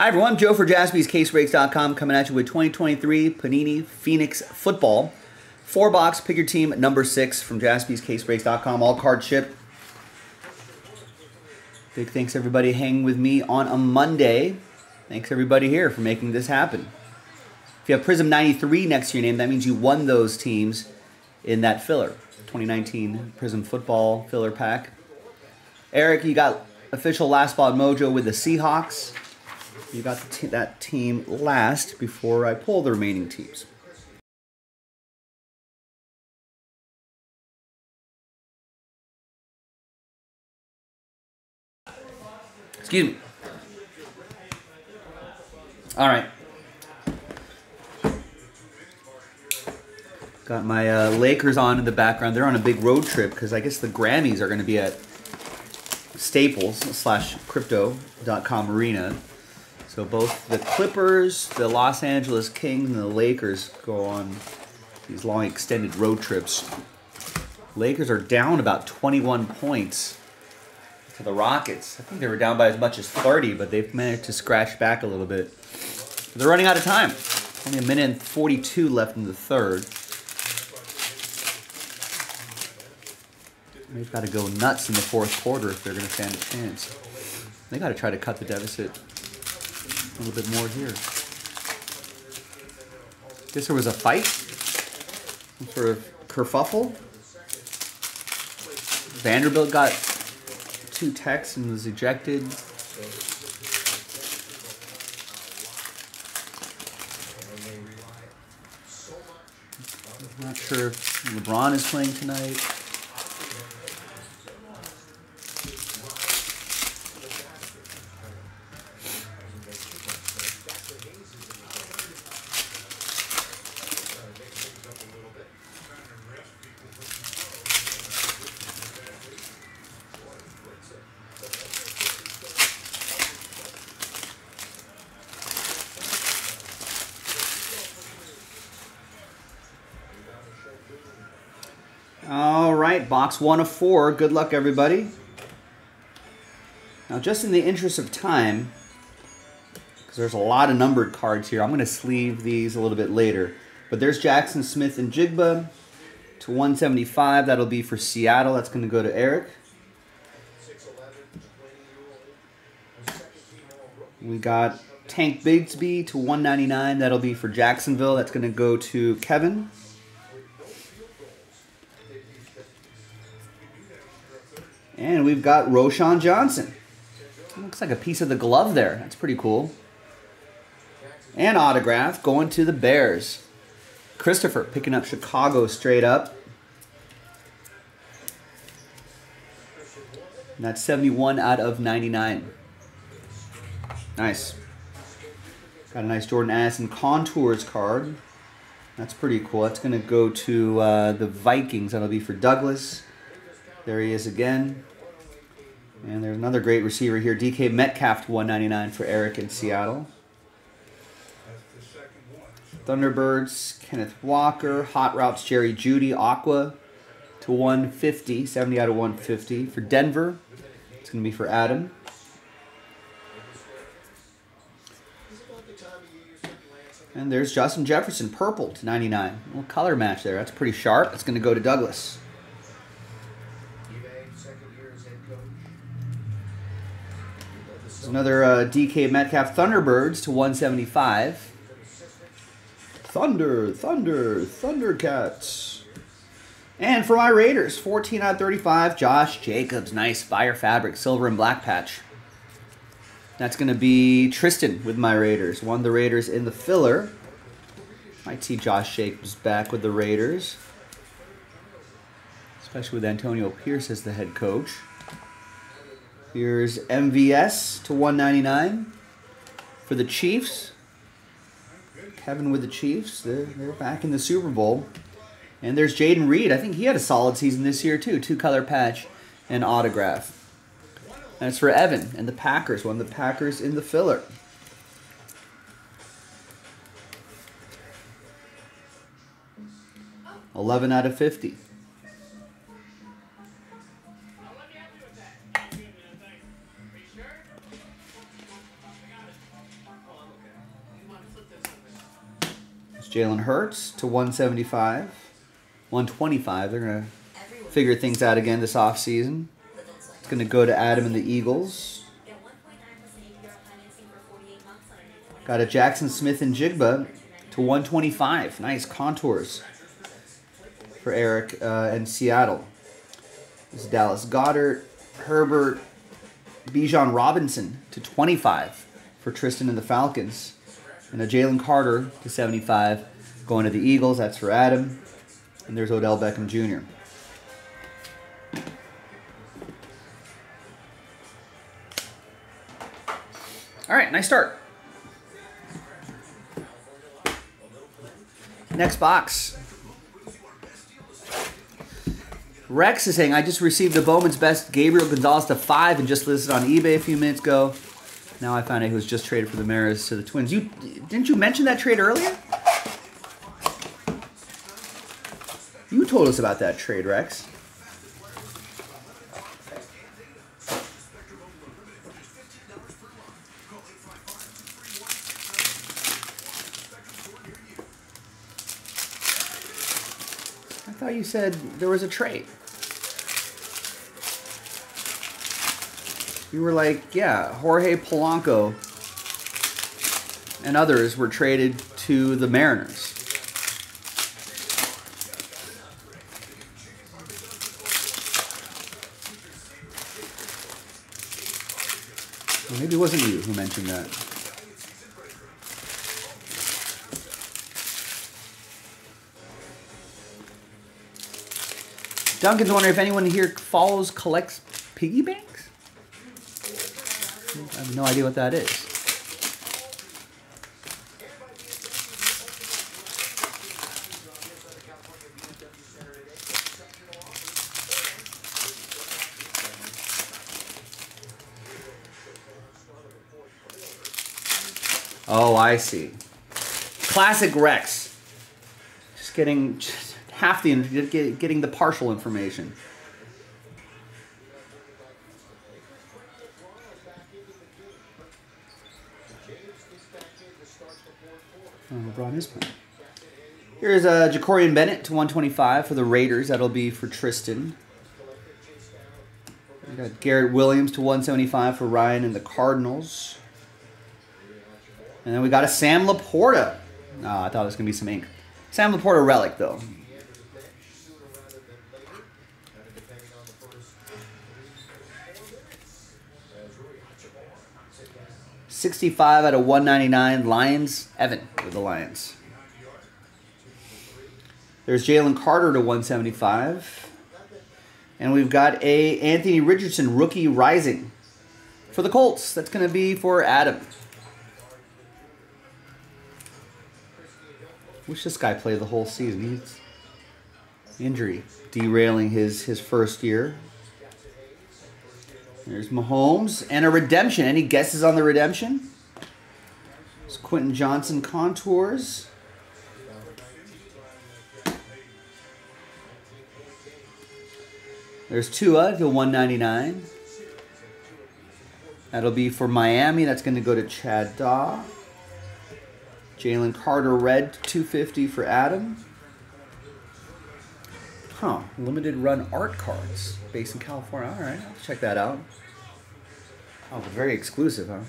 Hi everyone, Joe for JaspysCaseBreaks.com coming at you with 2023 Panini Phoenix Football. 4-box, pick your team, number 6 from JaspysCaseBreaks.com, all card shipped. Big thanks everybody hanging with me on a Monday. Thanks everybody here for making this happen. If you have Prism 93 next to your name, that means you won those teams in that filler. 2019 Prism Football filler pack. Eric, you got official last spot mojo with the Seahawks. You got that team last before I pull the remaining teams. Excuse me. All right. Got my Lakers on in the background. They're on a big road trip because I guess the Grammys are going to be at Staples / crypto.com arena. So both the Clippers, the Los Angeles Kings, and the Lakers go on these long extended road trips. Lakers are down about 21 points to the Rockets. I think they were down by as much as 30, but they've managed to scratch back a little bit. They're running out of time. Only a minute and 42 left in the third. They've got to go nuts in the fourth quarter if they're going to stand a chance. They got to try to cut the deficit a little bit more here. Guess there was a fight, some sort of kerfuffle. Vanderbilt got 2 techs and was ejected. I'm not sure if LeBron is playing tonight. All right, box 1 of 4. Good luck, everybody. Now, just in the interest of time, because there's a lot of numbered cards here, I'm going to sleeve these a little bit later. But there's Jackson Smith-Jigba to 175. That'll be for Seattle. That's going to go to Eric. We got Tank Bigsby to 199. That'll be for Jacksonville. That's going to go to Kevin. And we've got Roshan Johnson. Looks like a piece of the glove there. That's pretty cool. And autograph going to the Bears. Christopher picking up Chicago straight up. And that's 71 out of 99. Nice. Got a nice Jordan Addison Contours card. That's pretty cool. That's going to go to the Vikings. That'll be for Douglas. There he is again. And there's another great receiver here, DK Metcalf to 199 for Eric in Seattle. Thunderbirds, Kenneth Walker, Hot Routes, Jerry Judy, Aqua to 150, 70 out of 150 for Denver. It's going to be for Adam. And there's Justin Jefferson, purple to 99. A little color match there. That's pretty sharp. It's going to go to Douglas. Another DK Metcalf Thunderbirds to 175. Thundercats. And for my Raiders, 14 out of 35, Josh Jacobs. Nice fire fabric, silver and black patch. That's going to be Tristan with my Raiders. Won the Raiders in the filler. Might see Josh Jacobs back with the Raiders. Especially with Antonio Pierce as the head coach. Here's MVS to 199 for the Chiefs. Kevin with the Chiefs. They're back in the Super Bowl. And there's Jayden Reed. I think he had a solid season this year, too. 2-color patch and autograph. That's for Evan and the Packers. Won the Packers in the filler. Oh. 11 out of 50. Jalen Hurts to 175. 125. They're going to figure things out again this offseason. It's going to go to Adam and the Eagles. Got a Jackson Smith-Jigba to 125. Nice contours for Eric and Seattle. This is Dallas Goddard, Herbert, Bijan Robinson to 25 for Tristan and the Falcons. And a Jalen Carter to 75 going to the Eagles. That's for Adam. And there's Odell Beckham Jr. All right, nice start. Next box. Rex is saying, I just received the Bowman's Best Gabriel Gonzalez to 5 and just listed on eBay a few minutes ago. Now I found out he was just traded for the Mariners to the Twins. Didn't you mention that trade earlier? You told us about that trade, Rex. I thought you said there was a trade. You were like, yeah, Jorge Polanco and others were traded to the Mariners. Well, maybe it wasn't you who mentioned that. Duncan's wondering if anyone here follows, collects piggy banks? I have no idea what that is. Oh, I see. Classic Rex. Just getting getting the partial information. LeBron is playing. Here's Jacorian Bennett to 125 for the Raiders. That'll be for Tristan. We got Garrett Williams to 175 for Ryan and the Cardinals. And then we got a Sam Laporta. Oh, I thought it was going to be some ink. Sam Laporta relic, though. $65 out of $199, Lions. Evan with the Lions. There's Jalen Carter to 175. And we've got a Anthony Richardson rookie rising for the Colts. That's going to be for Adam. Wish this guy played the whole season. He's injury derailing his first year. There's Mahomes and a redemption. Any guesses on the redemption? It's Quentin Johnson contours. There's Tua to 199. That'll be for Miami. That's going to go to Chad Daw. Jalen Carter red to 250 for Adam. Huh, limited run art cards based in California. All right, I'll check that out. Oh, very exclusive, huh?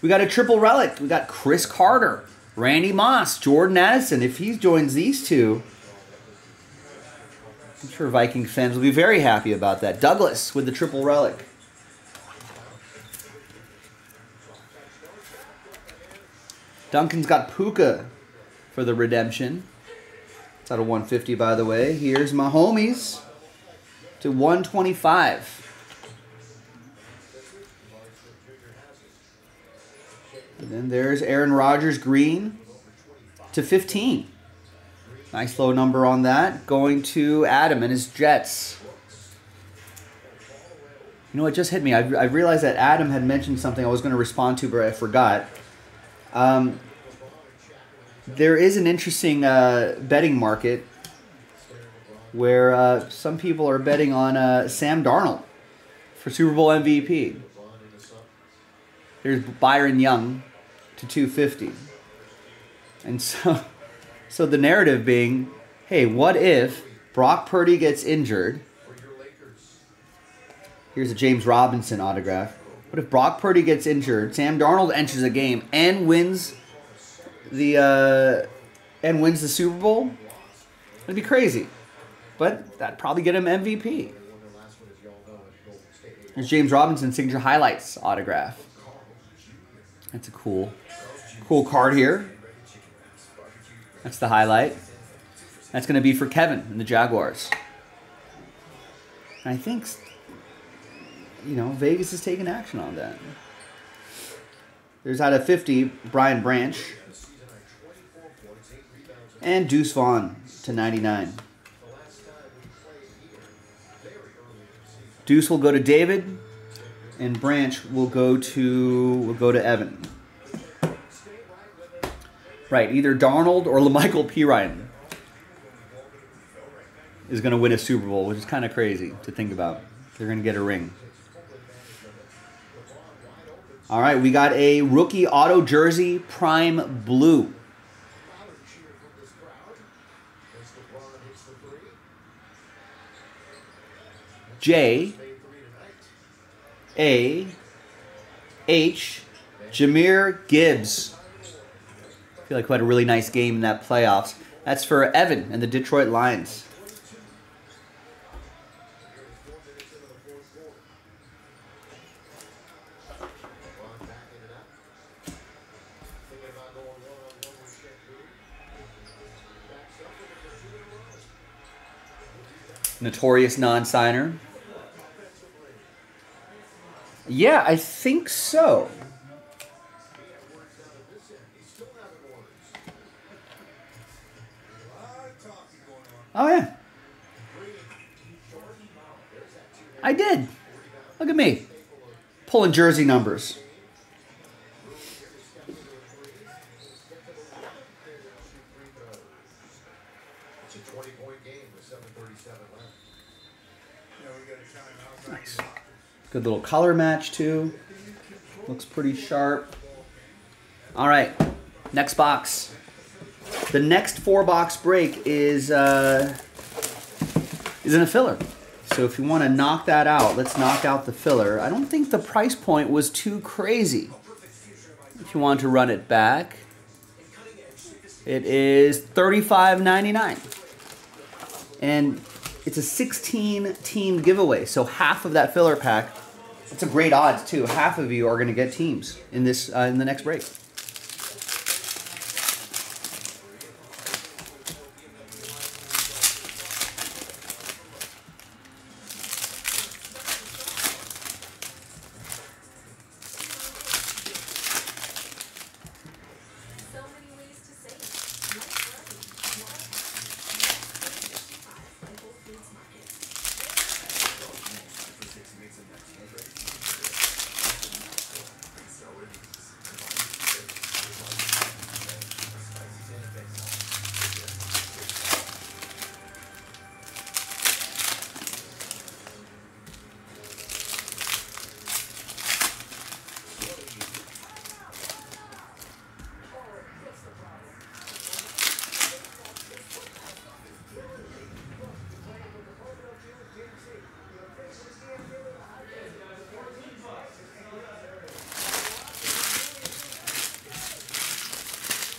We got a triple relic. We got Chris Carter, Randy Moss, Jordan Addison. If he joins these two, I'm sure Viking fans will be very happy about that. Douglas with the triple relic. Duncan's got Puka for the redemption. It's out of 150, by the way. Here's my homies to 125. And then there's Aaron Rodgers green to 15. Nice low number on that. Going to Adam and his Jets. You know what just hit me? I realized that Adam had mentioned something I was going to respond to, but I forgot. There is an interesting betting market where some people are betting on Sam Darnold for Super Bowl MVP. There's Byron Young to 250. And so the narrative being, hey, what if Brock Purdy gets injured? Here's a James Robinson autograph. What if Brock Purdy gets injured, Sam Darnold enters a game and wins the Super Bowl? It'd be crazy. But that'd probably get him MVP. There's James Robinson signature highlights autograph. That's a cool card here. That's the highlight. That's going to be for Kevin and the Jaguars. And I think, you know, Vegas is taking action on that. There's out of 50, Brian Branch. And Deuce Vaughn /99. Deuce will go to David, and Branch will go to Evan. Right, either Darnold or LaMichael Pirine is going to win a Super Bowl, which is kind of crazy to think about. They're going to get a ring. All right, we got a rookie auto jersey, prime blue. J.A.H. Jahmyr Gibbs. I feel like he had a really nice game in that playoffs. That's for Evan and the Detroit Lions. Notorious non-signer. Yeah, I think so. Oh, yeah. I did. Look at me. Pulling jersey numbers. It's a 20-point game with 7:37 left. Nice. Good little color match, too. Looks pretty sharp. All right, next box. The next four-box break is in a filler. So if you want to knock that out, let's knock out the filler. I don't think the price point was too crazy. If you want to run it back, it is $35.99. And it's a 16-team giveaway, so half of that filler pack. It's a great odds too. Half of you are going to get teams in this in the next break.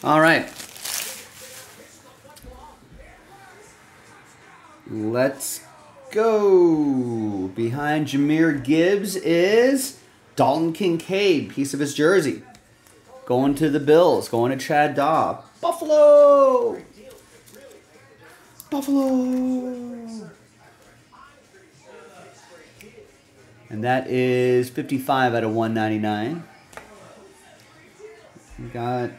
All right, let's go. Behind Jahmyr Gibbs is Dalton Kincaid, piece of his jersey. Going to the Bills, going to Chad Daw. Buffalo! Buffalo! And that is 55 out of 199. We got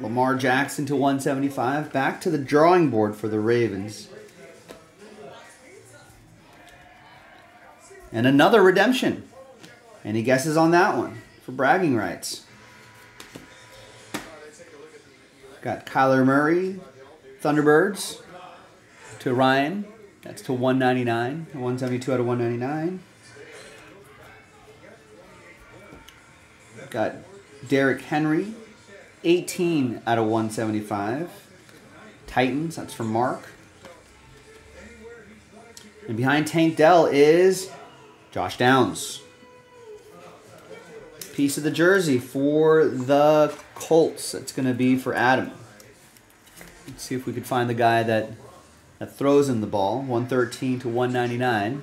Lamar Jackson to 175. Back to the drawing board for the Ravens. And another redemption. Any guesses on that one for bragging rights? Got Kyler Murray, Thunderbirds, to Ryan. That's to 199. 172 out of 199. Got Derrick Henry 18/175. Titans, that's from Mark. And behind Tank Dell is Josh Downs. Piece of the jersey for the Colts. That's going to be for Adam. Let's see if we could find the guy that throws him the ball. 113/199.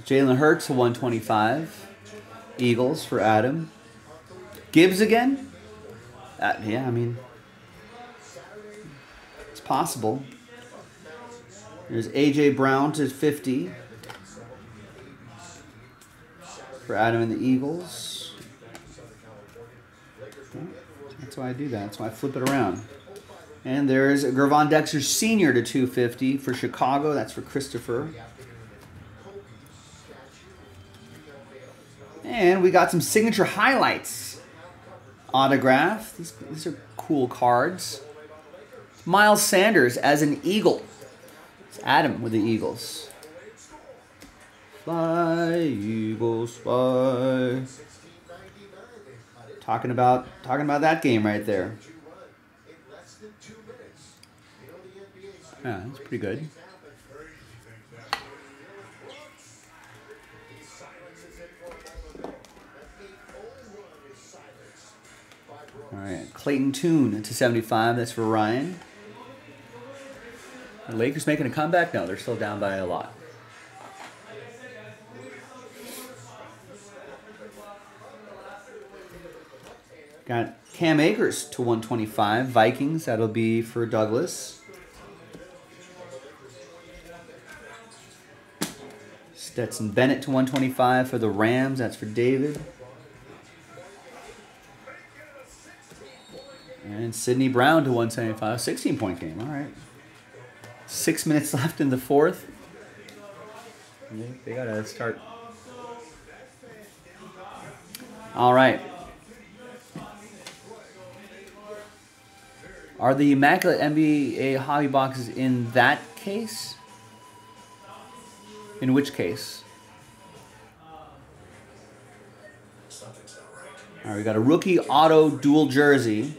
Jalen Hurts /125. Eagles for Adam. Gibbs again? Yeah, I mean, it's possible. There's A.J. Brown /50 for Adam and the Eagles. Okay. That's why I do that. That's why I flip it around. And there's Gervon Dexter Sr. /250 for Chicago. That's for Christopher. And we got some signature highlights. Autograph. These are cool cards. Miles Sanders as an Eagle. It's Adam with the Eagles. Fly, Eagles, fly. Talking about that game right there. Yeah, that's pretty good. All right, Clayton Tune /75. That's for Ryan. Are Lakers making a comeback? No, they're still down by a lot. Got Cam Akers /125. Vikings, that'll be for Douglas. Stetson Bennett /125 for the Rams, that's for David. And Sidney Brown /175, 16-point game, all right. 6 minutes left in the fourth. They gotta start. All right. Are the Immaculate NBA Hobby Boxes in that case? In which case? All right, we got a rookie auto dual jersey.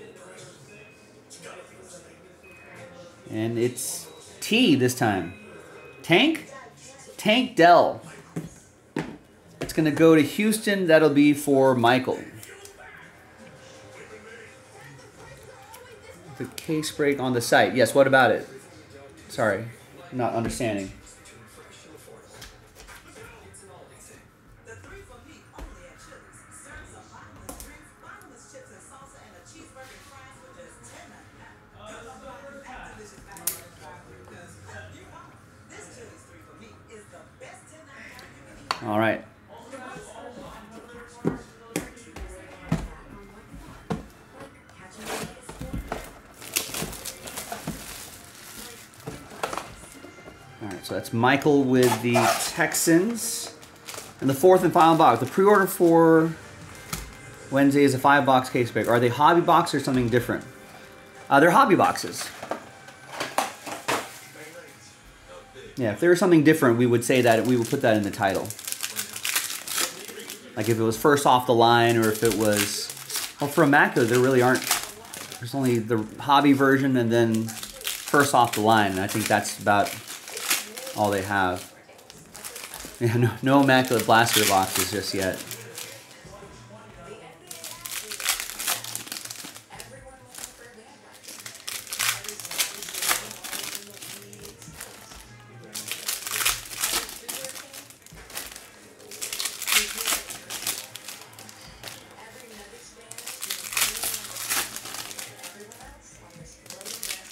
And it's T this time. Tank? Tank Dell. It's going to go to Houston. That'll be for Michael. The case break on the site. Yes, what about it? Sorry, I'm not understanding. All right. All right, so that's Michael with the Texans. And the fourth and final box. The pre-order for Wednesday is a 5-box case break. Are they hobby boxes or something different? They're hobby boxes. Yeah, if there was something different, we would say that. We would put that in the title. Like if it was first off the line, or if it was... Well, for Immaculate, there really aren't... There's only the hobby version and then first off the line. And I think that's about all they have. Yeah, no Immaculate Blaster boxes just yet.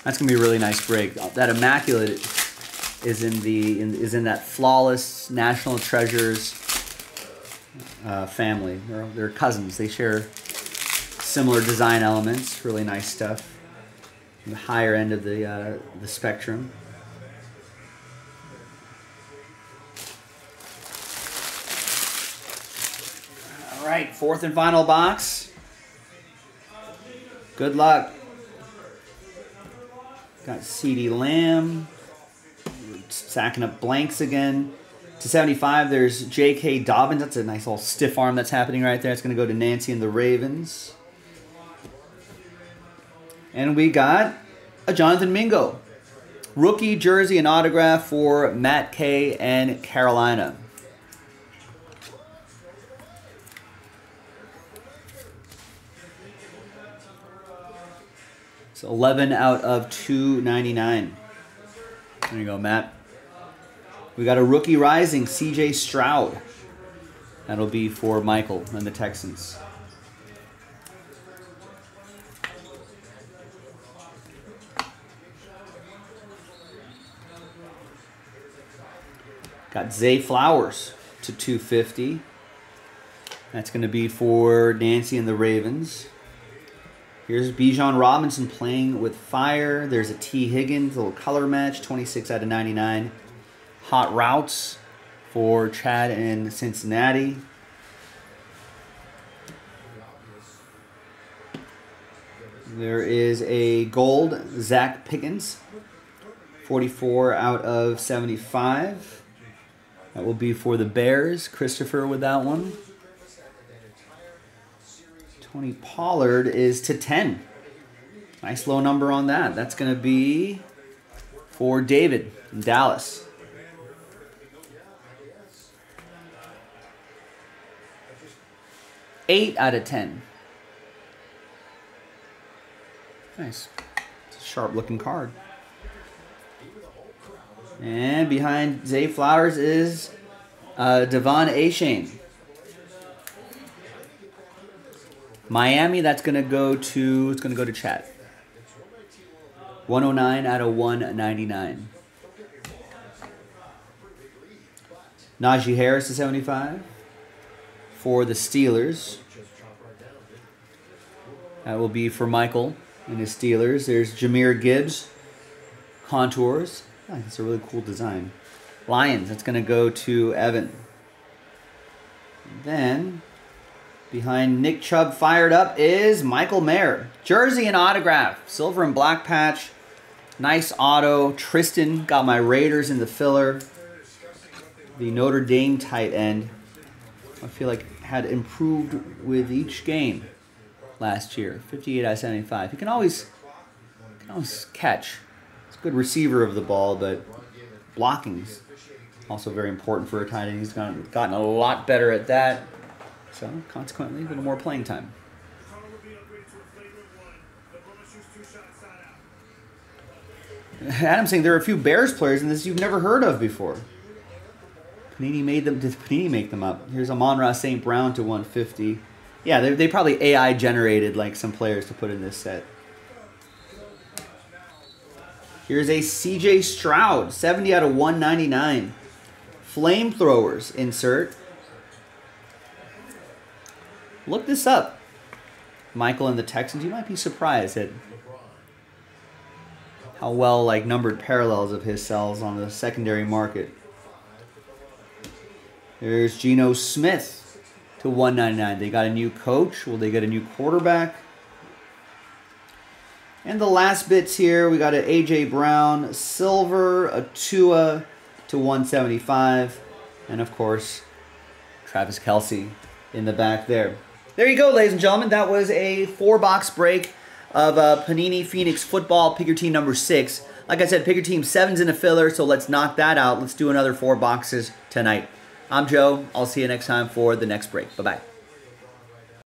That's gonna be a really nice break. That Immaculate is in that Flawless National Treasures family. They're cousins. They share similar design elements. Really nice stuff. The higher end of the spectrum. All right, fourth and final box. Good luck. Got CeeDee Lamb, sacking up blanks again. /75, there's J.K. Dobbins. That's a nice little stiff arm that's happening right there. It's going to go to Nancy and the Ravens. And we got a Jonathan Mingo. Rookie jersey and autograph for Matt Kay and Carolina. It's 11 out of 299. There you go, Matt. We got a rookie rising, C.J. Stroud. That'll be for Michael and the Texans. Got Zay Flowers /250. That's going to be for Nancy and the Ravens. Here's Bijan Robinson playing with fire. There's a T. Higgins, a little color match, 26 out of 99. Hot routes for Chad and Cincinnati. There is a gold Zach Pickens, 44 out of 75. That will be for the Bears. Christopher with that one. Tony Pollard is /10. Nice low number on that. That's going to be for David in Dallas. /8 out of 10. Nice. It's a sharp looking card. And behind Zay Flowers is Devon Achane. Miami, that's going to go to, it's going to go to Chad. 109 out of 199. Najee Harris /75 for the Steelers. That will be for Michael and his Steelers. There's Jahmyr Gibbs, contours. Oh, that's a really cool design. Lions, that's going to go to Evan. And then behind Nick Chubb fired up is Michael Mayer. Jersey and autograph. Silver and black patch. Nice auto. Tristan got my Raiders in the filler. The Notre Dame tight end. I feel like had improved with each game last year. 58 out of 75. He can always catch. Good receiver of the ball, but blocking's also very important for a tight end. He's gotten a lot better at that, so consequently, a little more playing time. Adam's saying there are a few Bears players in this you've never heard of before. Panini made them. Did Panini make them up? Here's Amon-Ra St. Brown /150. Yeah, they probably AI generated like some players to put in this set. Here's a C.J. Stroud, 70 out of 199. Flamethrowers insert. Look this up. Michael and the Texans, you might be surprised at how well like numbered parallels of his cells on the secondary market. There's Geno Smith /199. They got a new coach. Will they get a new quarterback? And the last bits here, we got an A.J. Brown silver, a Tua /175, and of course, Travis Kelce in the back there. There you go, ladies and gentlemen. That was a 4-box break of Panini Phoenix Football, pick your team number 6. Like I said, pick your team 7's in a filler, so let's knock that out. Let's do another 4 boxes tonight. I'm Joe. I'll see you next time for the next break. Bye-bye.